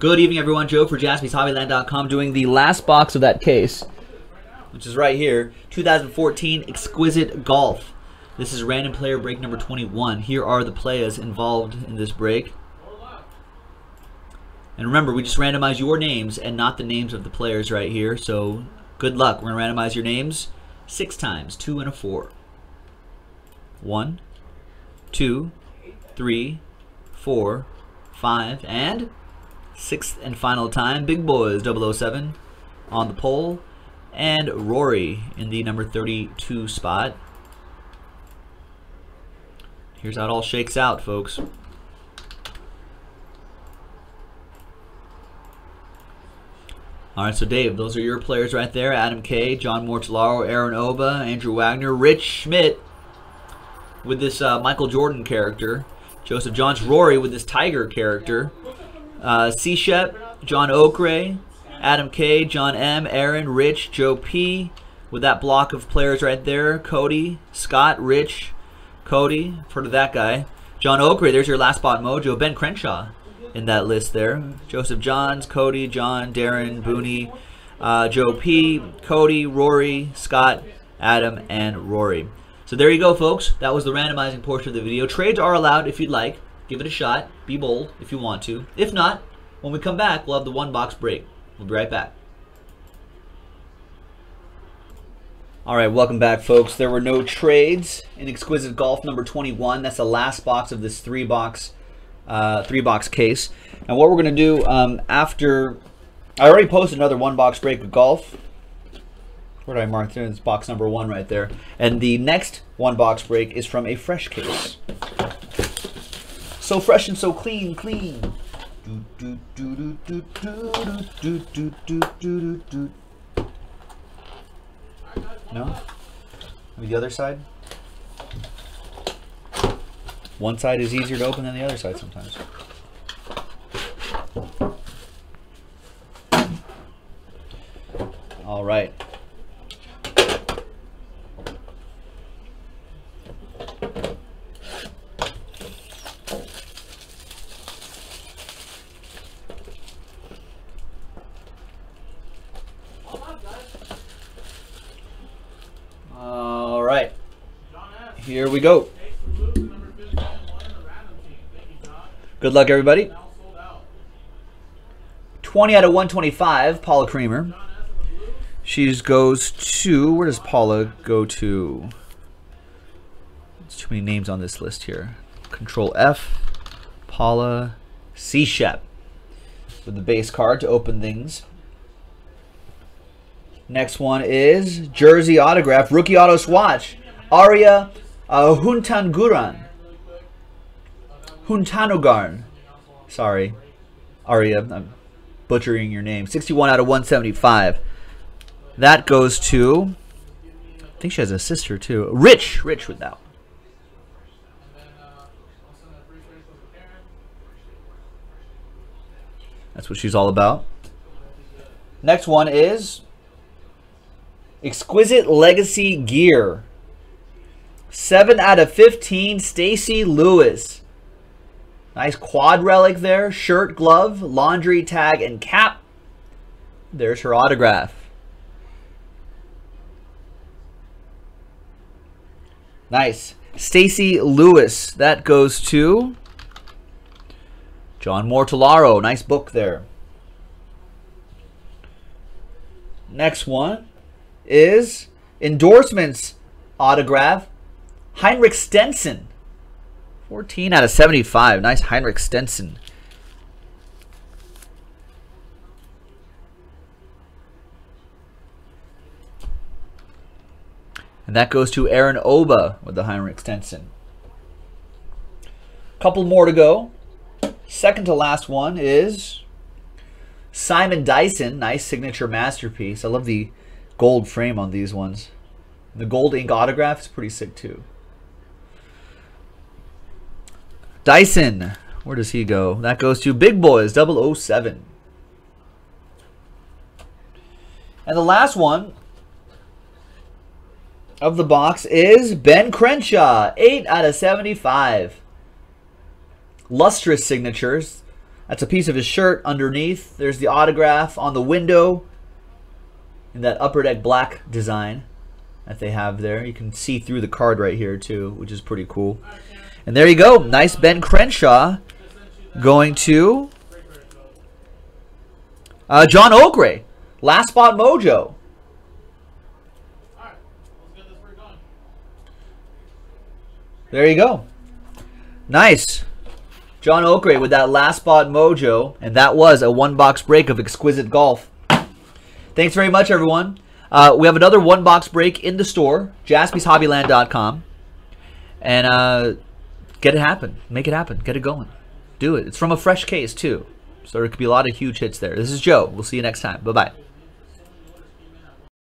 Good evening, everyone. Joe for JaspysHobbyland.com doing the last box of that case, which is right here, 2014 Exquisite Golf. This is random player break number 21. Here are the players involved in this break. And remember, we just randomize your names and not the names of the players right here. So good luck. We're going to randomize your names 6 times, 2 and a 4. 1, 2, 3, 4, 5, and 6th and final time. Big Boys 007 on the pole, and Rory in the number 32 spot. Here's how it all shakes out, folks. Alright, so Dave, those are your players right there. Adam Kay, John Mortolaro, Aaron Oba, Andrew Wagner, Rich Schmidt with this Michael Jordan character, Joseph Johns, Rory with this Tiger character, C. Shep, John Oakray, Adam K, John M, Aaron, Rich, Joe P, with that block of players right there, Cody, Scott, Rich, Cody, I've heard of that guy, John Oakray, there's your last spot mojo, Ben Crenshaw in that list there, Joseph Johns, Cody, John, Darren, Booney, Joe P, Cody, Rory, Scott, Adam, and Rory. So there you go, folks. That was the randomizing portion of the video. Trades are allowed if you'd like. Give it a shot. Be bold if you want to. If not, when we come back, we'll have the 1-box break. We'll be right back. All right, welcome back, folks. There were no trades in Exquisite Golf number 21. That's the last box of this 3-box case. And what we're going to do after... I already posted another 1-box break of golf. Where did I mark there? It's box number 1 right there. And the next 1-box break is from a fresh case. So fresh and so clean, clean. No? Maybe the other side? One side is easier to open than the other side sometimes. All right. Here we go. Good luck, everybody. 20 out of 125, Paula Kramer. She goes to, where does Paula go to? There's too many names on this list here. Control F, Paula C. Shep with the base card to open things. Next one is jersey autograph, rookie auto swatch. Aria Huntanogarn. Sorry, Aria, I'm butchering your name. 61 out of 175. That goes to, I think she has a sister too. Rich with that one. That's what she's all about. Next one is Exquisite Legacy Gear. 7 out of 15, Stacy Lewis. Nice quad relic there. Shirt, glove, laundry tag, and cap. There's her autograph. Nice. Stacy Lewis. That goes to John Mortolaro. Nice book there. Next one is endorsements autograph. Henrik Stenson, 14 out of 75. Nice Henrik Stenson. And that goes to Aaron Oba with the Henrik Stenson. Couple more to go. Second to last one is Simon Dyson. Nice signature masterpiece. I love the gold frame on these ones. The gold ink autograph is pretty sick too. Dyson, where does he go? That goes to Big Boys 007. And the last one of the box is Ben Crenshaw, 8 out of 75. Lustrous signatures. That's a piece of his shirt underneath. There's the autograph on the window in that Upper Deck black design that they have there. You can see through the card right here too, which is pretty cool. And there you go. Nice Ben Crenshaw going to John Oakray. Last Spot Mojo. There you go. Nice. John Oakray with that Last Spot Mojo. And that was a one-box break of Exquisite Golf. Thanks very much, everyone. We have another one-box break in the store, JaspysHobbyland.com. And get it happen. Make it happen. Get it going. Do it. It's from a fresh case, too. So there could be a lot of huge hits there. This is Joe. We'll see you next time. Bye-bye.